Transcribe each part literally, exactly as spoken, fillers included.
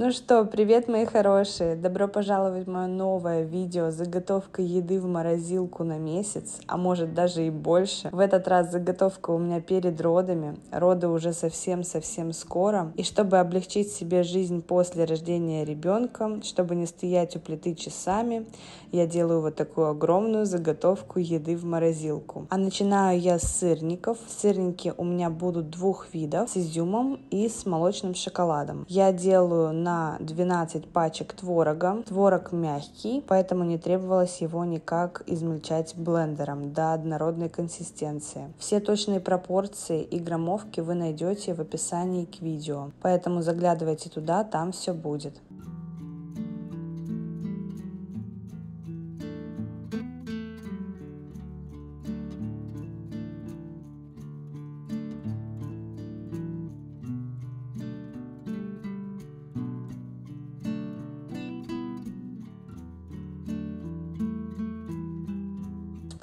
Ну что, привет, мои хорошие! Добро пожаловать в мое новое видео «Заготовка еды в морозилку на месяц», а может даже и больше. В этот раз заготовка у меня перед родами. Роды уже совсем-совсем скоро. И чтобы облегчить себе жизнь после рождения ребенка, чтобы не стоять у плиты часами, я делаю вот такую огромную заготовку еды в морозилку. А начинаю я с сырников. Сырники у меня будут двух видов, с изюмом и с молочным шоколадом. Я делаю на на двенадцать пачек творога. Творог мягкий, поэтому не требовалось его никак измельчать блендером до однородной консистенции. Все точные пропорции и граммовки вы найдете в описании к видео, поэтому заглядывайте туда, там все будет.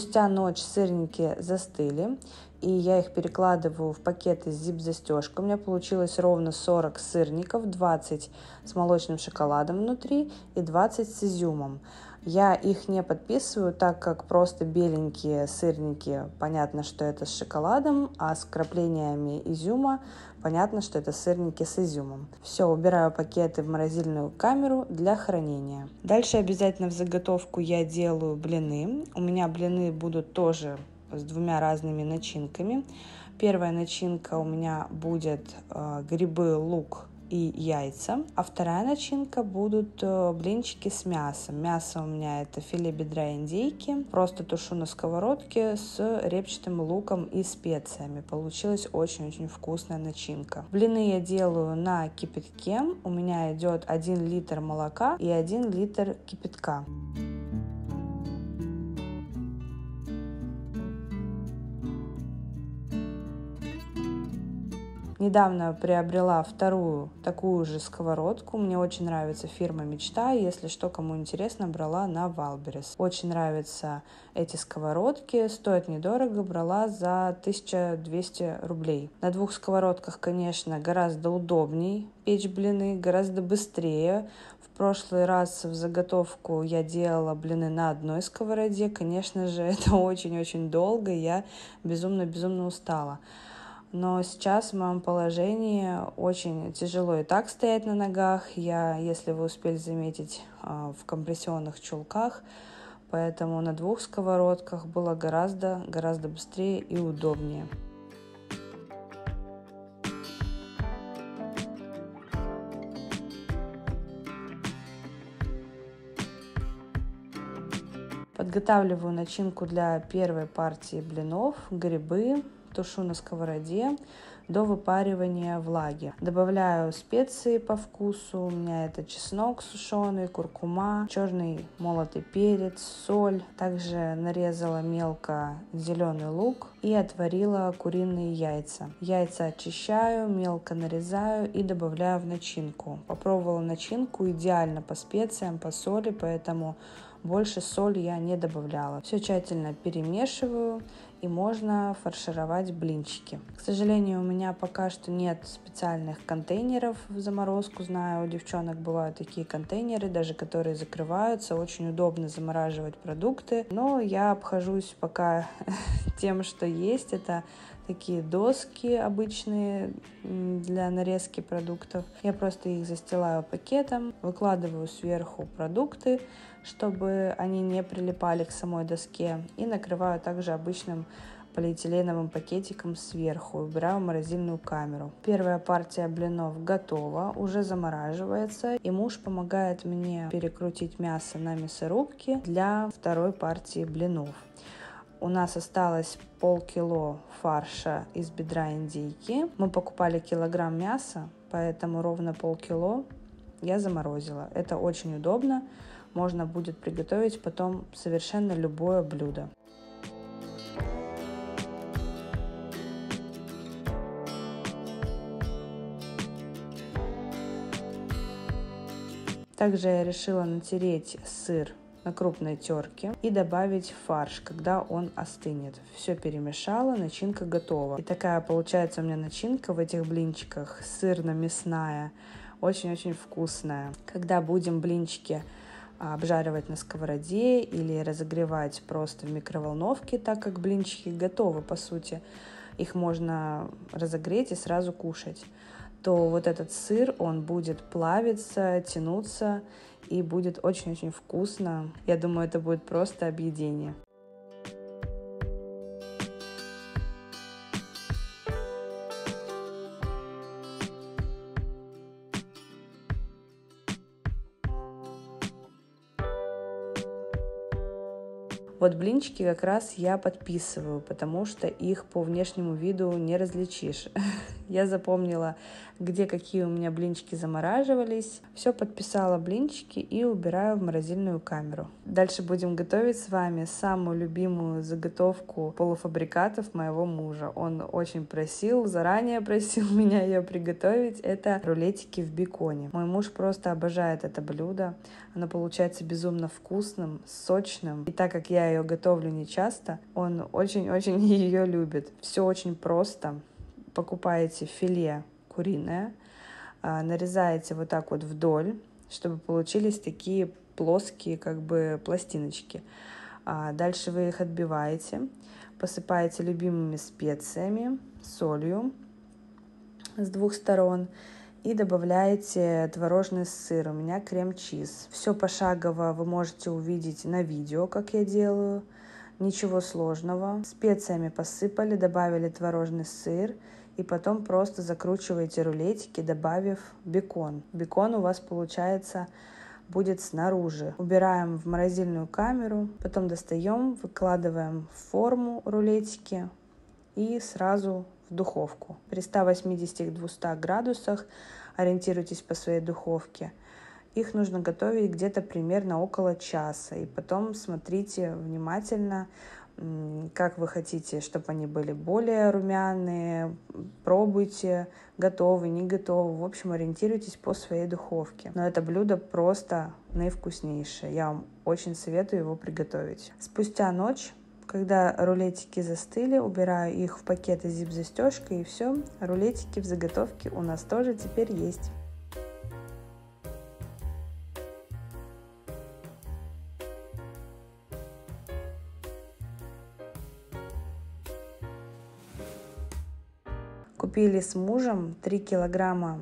Спустя ночь сырники застыли, и я их перекладываю в пакеты с зип-застежкой. У меня получилось ровно сорок сырников, двадцать с молочным шоколадом внутри и двадцать с изюмом. Я их не подписываю, так как просто беленькие сырники, понятно, что это с шоколадом, а с вкраплениями изюма, понятно, что это сырники с изюмом. Все, убираю пакеты в морозильную камеру для хранения. Дальше обязательно в заготовку я делаю блины. У меня блины будут тоже с двумя разными начинками. Первая начинка у меня будет э, грибы, лук и яйца, а вторая начинка будут блинчики с мясом. Мясо у меня это филе бедра индейки, просто тушу на сковородке с репчатым луком и специями. Получилась очень-очень вкусная начинка. Блины я делаю на кипятке, у меня идет один литр молока и один литр кипятка. Недавно приобрела вторую такую же сковородку. Мне очень нравится фирма «Мечта». Если что, кому интересно, брала на Вальберис. Очень нравятся эти сковородки. Стоят недорого. Брала за тысячу двести рублей. На двух сковородках, конечно, гораздо удобней печь блины, гораздо быстрее. В прошлый раз в заготовку я делала блины на одной сковороде. Конечно же, это очень-очень долго. Я безумно-безумно устала. Но сейчас в моем положении очень тяжело и так стоять на ногах. Я, если вы успели заметить, в компрессионных чулках. Поэтому на двух сковородках было гораздо, гораздо быстрее и удобнее. Подготавливаю начинку для первой партии блинов, грибы. Тушу на сковороде до выпаривания влаги. Добавляю специи по вкусу. У меня это чеснок сушеный, куркума, черный молотый перец, соль. Также нарезала мелко зеленый лук и отварила куриные яйца. Яйца очищаю, мелко нарезаю и добавляю в начинку. Попробовала начинку идеально по специям, по соли, поэтому больше соль я не добавляла. Все тщательно перемешиваю, и можно фаршировать блинчики. К сожалению, у меня пока что нет специальных контейнеров в заморозку. Знаю, у девчонок бывают такие контейнеры, даже которые закрываются. Очень удобно замораживать продукты. Но я обхожусь пока тем, что есть. Это такие доски обычные для нарезки продуктов. Я просто их застилаю пакетом, выкладываю сверху продукты, чтобы они не прилипали к самой доске, и накрываю также обычным полиэтиленовым пакетиком сверху, убираю в морозильную камеру. Первая партия блинов готова, уже замораживается, и муж помогает мне перекрутить мясо на мясорубке для второй партии блинов. У нас осталось полкило фарша из бедра индейки. Мы покупали килограмм мяса, поэтому ровно полкило я заморозила. Это очень удобно. Можно будет приготовить потом совершенно любое блюдо. Также я решила натереть сыр на крупной терке и добавить фарш, когда он остынет. Все перемешала, начинка готова. И такая получается у меня начинка в этих блинчиках, сырно-мясная, очень-очень вкусная. Когда будем блинчики обжаривать на сковороде или разогревать просто в микроволновке, так как блинчики готовы, по сути, их можно разогреть и сразу кушать, то вот этот сыр, он будет плавиться, тянуться и будет очень-очень вкусно. Я думаю, это будет просто объедение. Вот блинчики как раз я подписываю, потому что их по внешнему виду не различишь. Я запомнила, где какие у меня блинчики замораживались. Все подписала блинчики и убираю в морозильную камеру. Дальше будем готовить с вами самую любимую заготовку полуфабрикатов моего мужа. Он очень просил, заранее просил меня ее приготовить. Это рулетики в беконе. Мой муж просто обожает это блюдо. Оно получается безумно вкусным, сочным. И так как я ее готовлю не часто, он очень-очень ее любит. Все очень просто. Покупаете филе куриное, нарезаете вот так вот вдоль, чтобы получились такие плоские как бы пластиночки. Дальше вы их отбиваете, посыпаете любимыми специями, солью с двух сторон. И добавляете творожный сыр, у меня крем чиз. Все пошагово вы можете увидеть на видео, как я делаю. Ничего сложного. Специями посыпали, добавили творожный сыр. И потом просто закручиваете рулетики, добавив бекон. Бекон у вас получается будет снаружи. Убираем в морозильную камеру. Потом достаем, выкладываем в форму рулетики. И сразу в духовку. При ста восьмидесяти двухстах градусах ориентируйтесь по своей духовке. Их нужно готовить где-то примерно около часа. И потом смотрите внимательно, как вы хотите, чтобы они были более румяные. Пробуйте, готовы, не готовы. В общем, ориентируйтесь по своей духовке. Но это блюдо просто наивкуснейшее. Я вам очень советую его приготовить. Спустя ночь, когда рулетики застыли, убираю их в пакеты с зип-застежкой, и все, рулетики в заготовке у нас тоже теперь есть. Купили с мужем три килограмма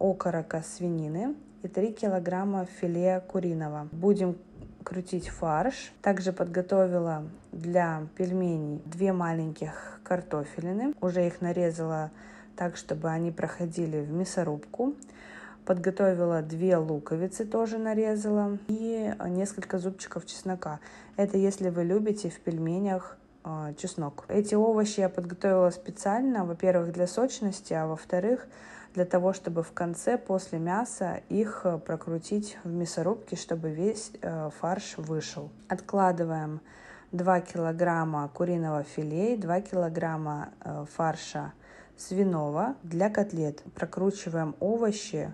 окорока свинины и три килограмма филе куриного. Будем крутить фарш. Также подготовила для пельменей две маленьких картофелины. Уже их нарезала так, чтобы они проходили в мясорубку. Подготовила две луковицы, тоже нарезала. И несколько зубчиков чеснока. Это если вы любите в пельменях э, чеснок. Эти овощи я подготовила специально, во-первых, для сочности, а во-вторых, для того, чтобы в конце, после мяса, их прокрутить в мясорубке, чтобы весь э, фарш вышел. Откладываем два килограмма куриного филе и два килограмма э, фарша свиного для котлет. Прокручиваем овощи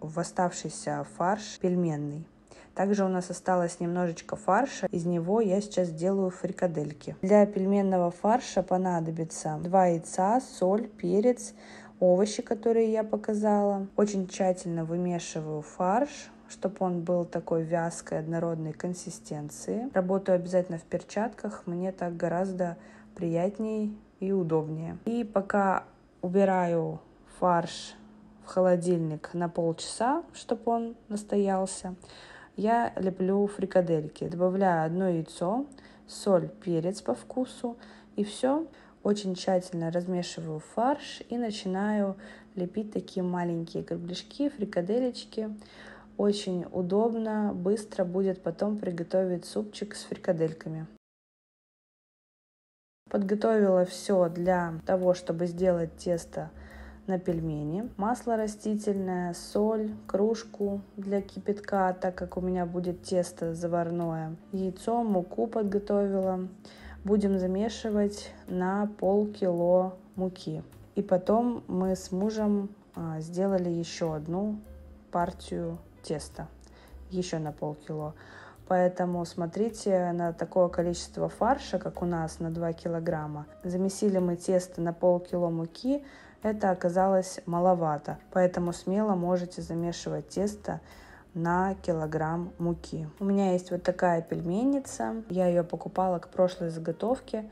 в оставшийся фарш пельменный. Также у нас осталось немножечко фарша, из него я сейчас делаю фрикадельки. Для пельменного фарша понадобится два яйца, соль, перец, овощи, которые я показала. Очень тщательно вымешиваю фарш, чтобы он был такой вязкой, однородной консистенции. Работаю обязательно в перчатках, мне так гораздо приятней и удобнее. И пока убираю фарш в холодильник на полчаса, чтобы он настоялся, я леплю фрикадельки. Добавляю одно яйцо, соль, перец по вкусу и все. Очень тщательно размешиваю фарш и начинаю лепить такие маленькие кругляшки, фрикаделечки. Очень удобно, быстро будет потом приготовить супчик с фрикадельками. Подготовила все для того, чтобы сделать тесто на пельмени. Масло растительное, соль, кружку для кипятка, так как у меня будет тесто заварное. Яйцо, муку подготовила. Будем замешивать на полкило муки. И потом мы с мужем сделали еще одну партию теста, еще на полкило. Поэтому смотрите на такое количество фарша, как у нас на два килограмма. Замесили мы тесто на полкило муки, это оказалось маловато. Поэтому смело можете замешивать тесто на килограмм муки. У меня есть вот такая пельменница, я ее покупала к прошлой заготовке.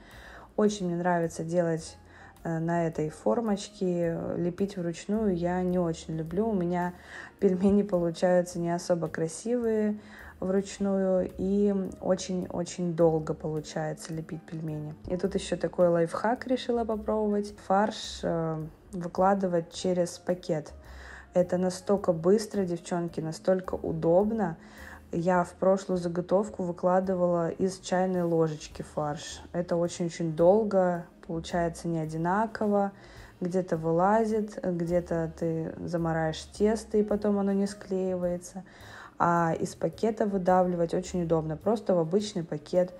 Очень мне нравится делать на этой формочке, лепить вручную я не очень люблю. У меня пельмени получаются не особо красивые вручную и очень-очень долго получается лепить пельмени. И тут еще такой лайфхак решила попробовать. Фарш выкладывать через пакет. Это настолько быстро, девчонки, настолько удобно. Я в прошлую заготовку выкладывала из чайной ложечки фарш. Это очень-очень долго, получается не одинаково. Где-то вылазит, где-то ты замораешь тесто, и потом оно не склеивается. А из пакета выдавливать очень удобно. Просто в обычный пакет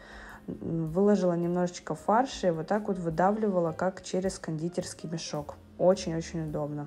выложила немножечко фарша и вот так вот выдавливала, как через кондитерский мешок. Очень-очень удобно.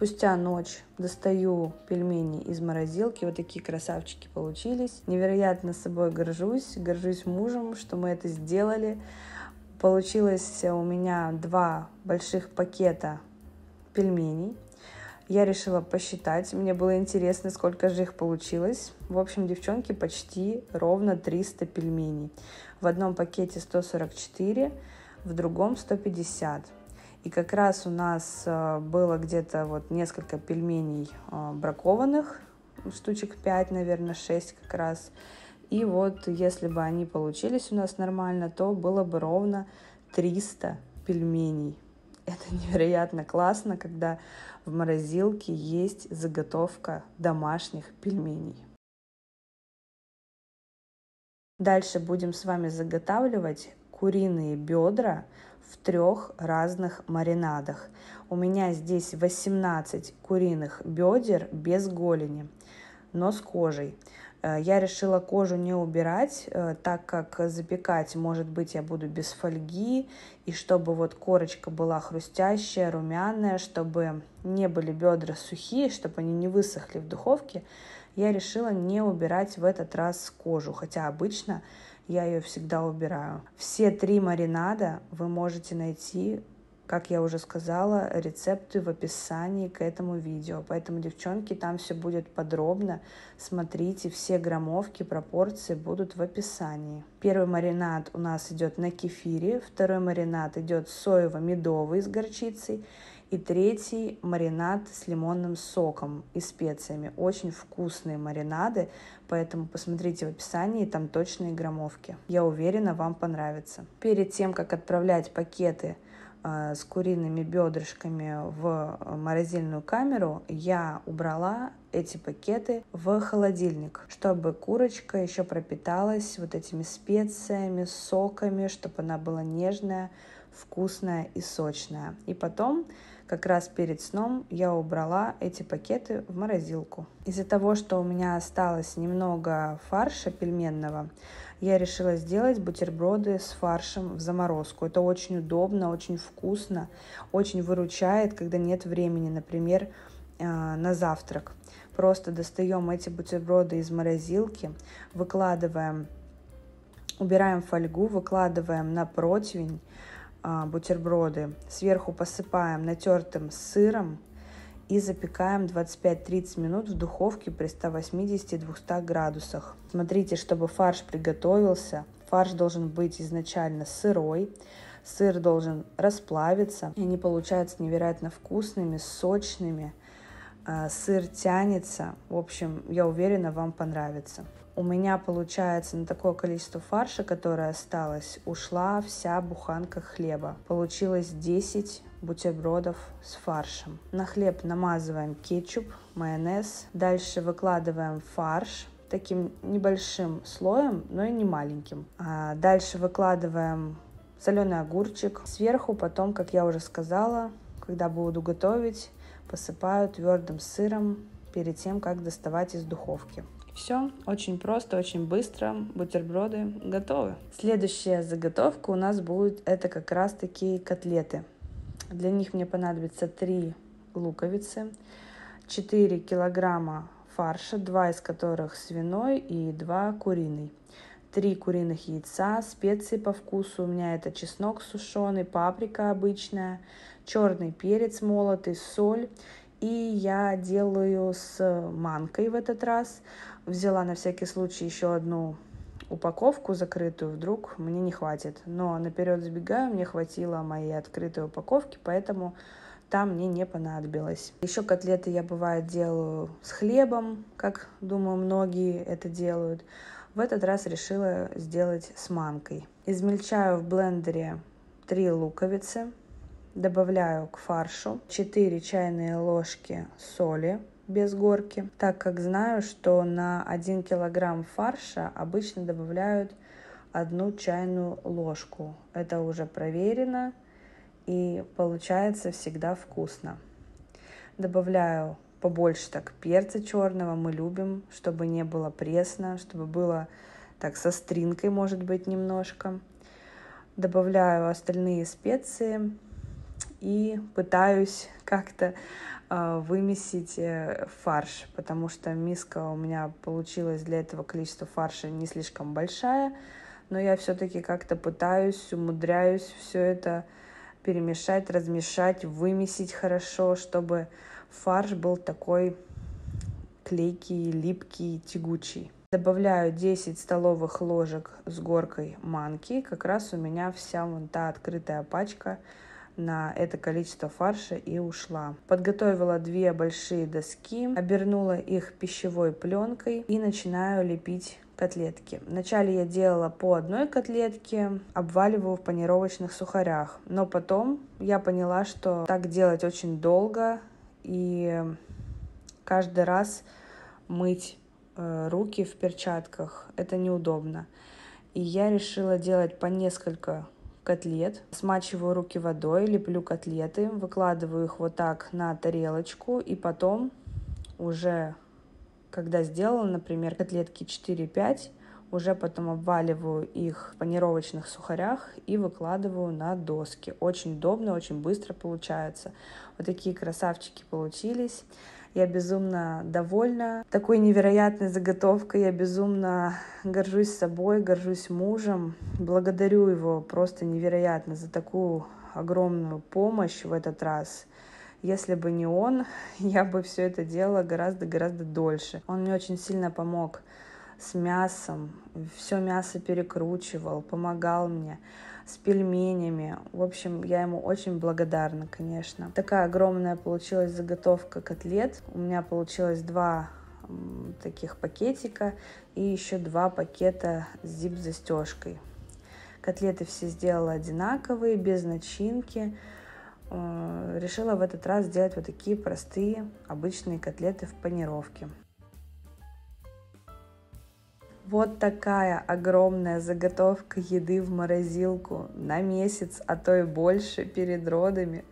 Спустя ночь достаю пельмени из морозилки. Вот такие красавчики получились. Невероятно собой горжусь. Горжусь мужем, что мы это сделали. Получилось у меня два больших пакета пельменей. Я решила посчитать. Мне было интересно, сколько же их получилось. В общем, девчонки, почти ровно триста пельменей. В одном пакете сто сорок четыре, в другом сто пятьдесят. И как раз у нас было где-то вот несколько пельменей бракованных, штучек пять, наверное, шесть как раз. И вот если бы они получились у нас нормально, то было бы ровно триста пельменей. Это невероятно классно, когда в морозилке есть заготовка домашних пельменей. Дальше будем с вами заготавливать куриные бедра в трех разных маринадах. У меня здесь восемнадцать куриных бедер без голени, но с кожей. Я решила кожу не убирать, так как запекать, может быть, я буду без фольги, и чтобы вот корочка была хрустящая, румяная, чтобы не были бедра сухие, чтобы они не высохли в духовке, я решила не убирать в этот раз кожу, хотя обычно я ее всегда убираю. Все три маринада вы можете найти, как я уже сказала, рецепты в описании к этому видео. Поэтому, девчонки, там все будет подробно. Смотрите, все граммовки, пропорции будут в описании. Первый маринад у нас идет на кефире, второй маринад идет соево-медовый с горчицей и третий маринад с лимонным соком и специями. Очень вкусные маринады, поэтому посмотрите в описании, там точные граммовки. Я уверена, вам понравится. Перед тем, как отправлять пакеты с куриными бедрышками в морозильную камеру, я убрала эти пакеты в холодильник, чтобы курочка еще пропиталась вот этими специями, соками, чтобы она была нежная, вкусная и сочная. И потом, как раз перед сном, я убрала эти пакеты в морозилку. Из-за того, что у меня осталось немного фарша пельменного, я решила сделать бутерброды с фаршем в заморозку. Это очень удобно, очень вкусно, очень выручает, когда нет времени, например, на завтрак. Просто достаем эти бутерброды из морозилки, выкладываем, убираем фольгу, выкладываем на противень бутерброды, сверху посыпаем натертым сыром и запекаем двадцать пять-тридцать минут в духовке при ста восьмидесяти — двухстах градусах. Смотрите, чтобы фарш приготовился. Фарш должен быть изначально сырой, сыр должен расплавиться, и они получаются невероятно вкусными, сочными, сыр тянется. В общем, я уверена, вам понравится. у меня получается на такое количество фарша, которое осталось, ушла вся буханка хлеба. Получилось десять бутербродов с фаршем. На хлеб намазываем кетчуп, майонез. Дальше выкладываем фарш таким небольшим слоем, но и не маленьким. А дальше выкладываем соленый огурчик. Сверху потом, как я уже сказала, когда буду готовить, посыпаю твердым сыром перед тем, как доставать из духовки. Все очень просто, очень быстро. Бутерброды готовы. Следующая заготовка у нас будет, это как раз таки котлеты. Для них мне понадобится три луковицы, четыре килограмма фарша, два из которых свиной и два куриный, три куриных яйца, специи по вкусу. У меня это чеснок сушеный, паприка обычная, черный перец молотый, соль. И я делаю с манкой в этот раз. Взяла на всякий случай еще одну упаковку закрытую, вдруг мне не хватит. Но наперед забегаю, мне хватило моей открытой упаковки, поэтому там мне не понадобилось. Еще котлеты я, бывает, делаю с хлебом, как, думаю, многие это делают. В этот раз решила сделать с манкой. Измельчаю в блендере три луковицы, добавляю к фаршу четыре чайные ложки соли без горки, так как знаю, что на один килограмм фарша обычно добавляют одну чайную ложку. Это уже проверено и получается всегда вкусно. Добавляю побольше так перца черного, мы любим, чтобы не было пресно, чтобы было так со стринкой, может быть, немножко. Добавляю остальные специи и пытаюсь как-то э, вымесить э, фарш, потому что миска у меня получилась для этого количества фарша не слишком большая, но я все-таки как-то пытаюсь, умудряюсь все это перемешать, размешать, вымесить хорошо, чтобы фарш был такой клейкий, липкий, тягучий. Добавляю десять столовых ложек с горкой манки, как раз у меня вся вон та открытая пачка на это количество фарша и ушла. Подготовила две большие доски, обернула их пищевой пленкой и начинаю лепить котлетки. Вначале я делала по одной котлетке, обваливаю в панировочных сухарях, но потом я поняла, что так делать очень долго и каждый раз мыть руки в перчатках это неудобно. И я решила делать по несколько котлет. Смачиваю руки водой, леплю котлеты, выкладываю их вот так на тарелочку и потом уже, когда сделала, например, котлетки четыре-пять, уже потом обваливаю их в панировочных сухарях и выкладываю на доски. Очень удобно, очень быстро получается. Вот такие красавчики получились. Я безумно довольна такой невероятной заготовкой, я безумно горжусь собой, горжусь мужем, благодарю его просто невероятно за такую огромную помощь в этот раз. Если бы не он, я бы все это делала гораздо-гораздо дольше. Он мне очень сильно помог с мясом, все мясо перекручивал, помогал мне с пельменями. В общем, я ему очень благодарна, конечно. Такая огромная получилась заготовка котлет. У меня получилось два таких пакетика и еще два пакета с зип-застежкой. Котлеты все сделала одинаковые, без начинки. Решила в этот раз сделать вот такие простые, обычные котлеты в панировке. Вот такая огромная заготовка еды в морозилку на месяц, а то и больше перед родами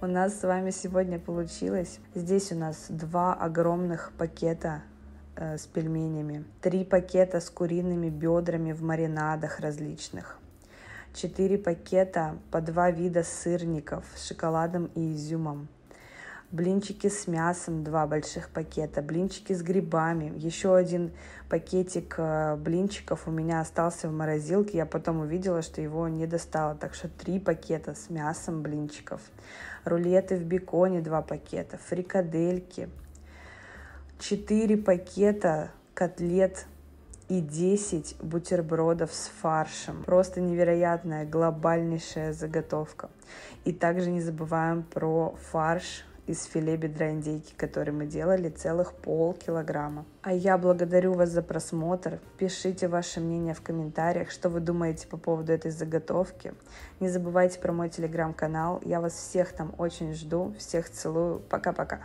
у нас с вами сегодня получилось. Здесь у нас два огромных пакета э, с пельменями, три пакета с куриными бедрами в маринадах различных, четыре пакета по два вида сырников с шоколадом и изюмом. Блинчики с мясом, два больших пакета, блинчики с грибами. Еще один пакетик блинчиков у меня остался в морозилке, я потом увидела, что его не достала. Так что три пакета с мясом блинчиков. Рулеты в беконе, два пакета, фрикадельки. Четыре пакета котлет и десять бутербродов с фаршем. Просто невероятная, глобальнейшая заготовка. И также не забываем про фарш из филе бедра индейки, который мы делали, целых полкилограмма. А я благодарю вас за просмотр. Пишите ваше мнение в комментариях, что вы думаете по поводу этой заготовки. Не забывайте про мой телеграм-канал. Я вас всех там очень жду. Всех целую. Пока-пока.